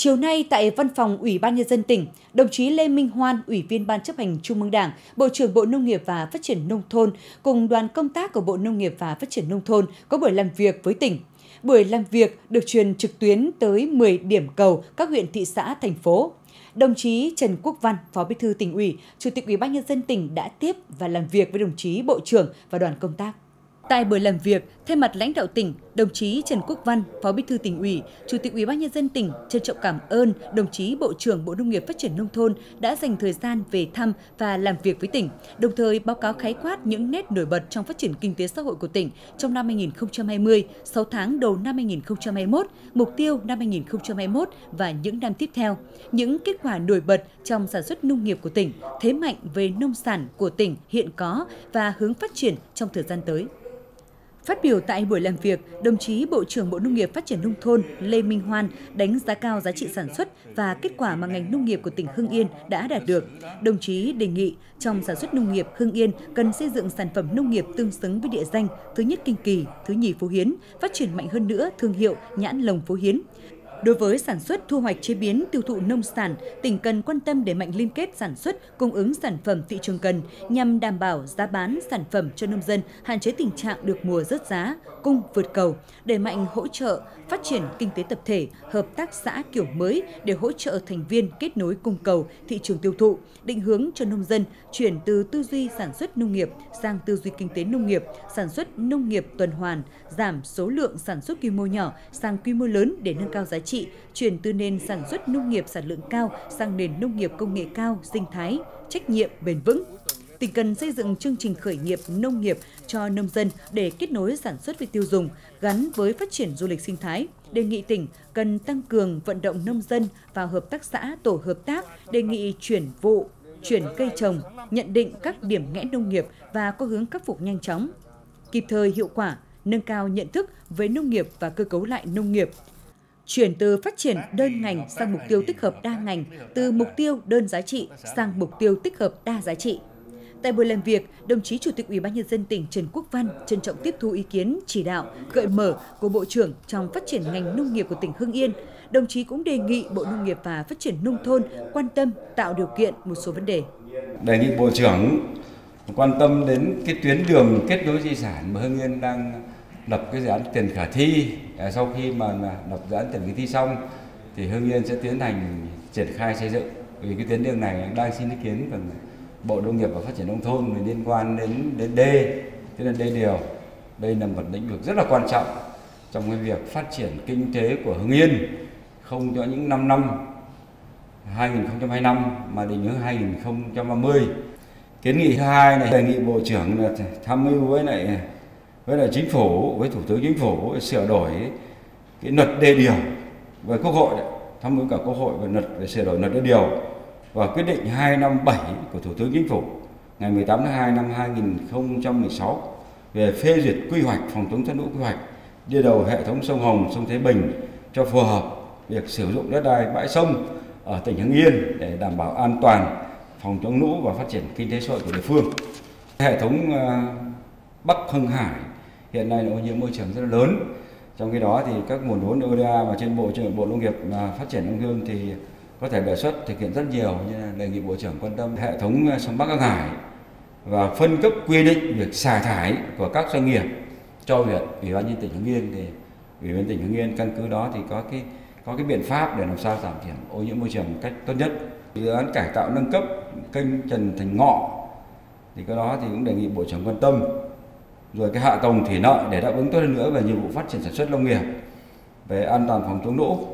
Chiều nay tại Văn phòng Ủy ban Nhân dân tỉnh, đồng chí Lê Minh Hoan, Ủy viên Ban Chấp hành Trung ương Đảng, Bộ trưởng Bộ Nông nghiệp và Phát triển Nông thôn cùng đoàn công tác của Bộ Nông nghiệp và Phát triển Nông thôn có buổi làm việc với tỉnh. Buổi làm việc được truyền trực tuyến tới 10 điểm cầu các huyện, thị xã, thành phố. Đồng chí Trần Quốc Văn, Phó Bí thư Tỉnh ủy, Chủ tịch Ủy ban Nhân dân tỉnh đã tiếp và làm việc với đồng chí Bộ trưởng và đoàn công tác. Tại buổi làm việc, thay mặt lãnh đạo tỉnh, đồng chí Trần Quốc Văn, Phó Bí thư Tỉnh ủy, Chủ tịch Ủy ban Nhân dân tỉnh trân trọng cảm ơn đồng chí Bộ trưởng Bộ Nông nghiệp Phát triển Nông thôn đã dành thời gian về thăm và làm việc với tỉnh, đồng thời báo cáo khái quát những nét nổi bật trong phát triển kinh tế xã hội của tỉnh trong năm 2020, 6 tháng đầu năm 2021, mục tiêu năm 2021 và những năm tiếp theo, những kết quả nổi bật trong sản xuất nông nghiệp của tỉnh, thế mạnh về nông sản của tỉnh hiện có và hướng phát triển trong thời gian tới. Phát biểu tại buổi làm việc, đồng chí Bộ trưởng Bộ Nông nghiệp Phát triển Nông thôn Lê Minh Hoan đánh giá cao giá trị sản xuất và kết quả mà ngành nông nghiệp của tỉnh Hưng Yên đã đạt được. Đồng chí đề nghị trong sản xuất nông nghiệp, Hưng Yên cần xây dựng sản phẩm nông nghiệp tương xứng với địa danh thứ nhất Kinh Kỳ, thứ nhì Phú Hiến, phát triển mạnh hơn nữa thương hiệu nhãn lồng Phú Hiến. Đối với sản xuất, thu hoạch, chế biến, tiêu thụ nông sản, tỉnh cần quan tâm đẩy mạnh liên kết sản xuất, cung ứng sản phẩm thị trường cần nhằm đảm bảo giá bán sản phẩm cho nông dân, hạn chế tình trạng được mùa rớt giá, cung vượt cầu, đẩy mạnh hỗ trợ phát triển kinh tế tập thể, hợp tác xã kiểu mới để hỗ trợ thành viên kết nối cung cầu, thị trường tiêu thụ, định hướng cho nông dân chuyển từ tư duy sản xuất nông nghiệp sang tư duy kinh tế nông nghiệp, sản xuất nông nghiệp tuần hoàn, giảm số lượng sản xuất quy mô nhỏ sang quy mô lớn để nâng cao giá trị, chuyển từ nền sản xuất nông nghiệp sản lượng cao sang nền nông nghiệp công nghệ cao, sinh thái, trách nhiệm, bền vững. Tỉnh cần xây dựng chương trình khởi nghiệp nông nghiệp cho nông dân để kết nối sản xuất với tiêu dùng, gắn với phát triển du lịch sinh thái. Đề nghị tỉnh cần tăng cường vận động nông dân vào hợp tác xã, tổ hợp tác, đề nghị chuyển vụ, chuyển cây trồng, nhận định các điểm nghẽn nông nghiệp và có hướng khắc phục nhanh chóng, kịp thời hiệu quả, nâng cao nhận thức về nông nghiệp và cơ cấu lại nông nghiệp. Chuyển từ phát triển đơn ngành sang mục tiêu tích hợp đa ngành, từ mục tiêu đơn giá trị sang mục tiêu tích hợp đa giá trị. Tại buổi làm việc, đồng chí Chủ tịch Ủy ban Nhân dân tỉnh Trần Quốc Văn trân trọng tiếp thu ý kiến, chỉ đạo, gợi mở của Bộ trưởng trong phát triển ngành nông nghiệp của tỉnh Hưng Yên. Đồng chí cũng đề nghị Bộ Nông nghiệp và Phát triển Nông thôn quan tâm tạo điều kiện một số vấn đề. Đề nghị Bộ trưởng quan tâm đến cái tuyến đường kết nối di sản mà Hưng Yên đang lập cái dự án tiền khả thi. Sau khi mà lập dự án tiền khả thi xong thì Hưng Yên sẽ tiến hành triển khai xây dựng. Vì cái tuyến đường này đang xin ý kiến của Bộ Nông nghiệp và Phát triển Nông thôn liên quan đến đê, tức là đê điều. Đây là một lĩnh vực rất là quan trọng trong cái việc phát triển kinh tế của Hưng Yên, không cho những 5 năm 2025 mà định hướng 2030. Kiến nghị thứ hai này, đề nghị Bộ trưởng là tham mưu với Chính phủ, với Thủ tướng Chính phủ sửa đổi cái luật đê điều và Quốc hội, tham mưu cả Quốc hội về luật để sửa đổi luật đê điều và quyết định 257 của Thủ tướng Chính phủ ngày 18 tháng 2 năm 2016 về phê duyệt quy hoạch phòng chống thoát lũ, quy hoạch đưa đầu hệ thống sông Hồng, sông Thái Bình cho phù hợp việc sử dụng đất đai, bãi sông ở tỉnh Hưng Yên để đảm bảo an toàn phòng chống lũ và phát triển kinh tế xã hội của địa phương. Hệ thống Bắc Giang Hải hiện nay là ô nhiễm môi trường rất là lớn. Trong khi đó thì các nguồn vốn ODA mà trên Bộ Nông nghiệp và Phát triển Nông thôn thì có thể đề xuất thực hiện rất nhiều, như là đề nghị Bộ trưởng quan tâm hệ thống sông Bắc Giang Hải và phân cấp quy định việc xả thải của các doanh nghiệp cho huyện. Ủy ban nhân dân tỉnh Hưng Yên thì Ủy ban tỉnh Hưng Yên căn cứ đó thì có cái biện pháp để làm sao giảm thiểu ô nhiễm môi trường một cách tốt nhất. Dự án cải tạo nâng cấp kênh Trần Thành Ngọ thì cái đó thì cũng đề nghị Bộ trưởng quan tâm. Rồi cái hạ tầng thủy lợi để đáp ứng tốt hơn nữa về nhiệm vụ phát triển sản xuất nông nghiệp, về an toàn phòng chống lũ.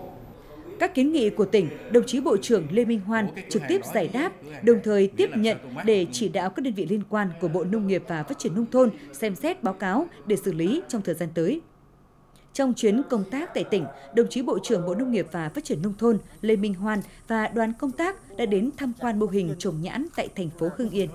Các kiến nghị của tỉnh, đồng chí Bộ trưởng Lê Minh Hoan trực tiếp giải đáp, đồng thời tiếp nhận để chỉ đạo các đơn vị liên quan của Bộ Nông nghiệp và Phát triển Nông thôn xem xét báo cáo để xử lý trong thời gian tới. Trong chuyến công tác tại tỉnh, đồng chí Bộ trưởng Bộ Nông nghiệp và Phát triển Nông thôn Lê Minh Hoan và đoàn công tác đã đến tham quan mô hình trồng nhãn tại thành phố Hưng Yên.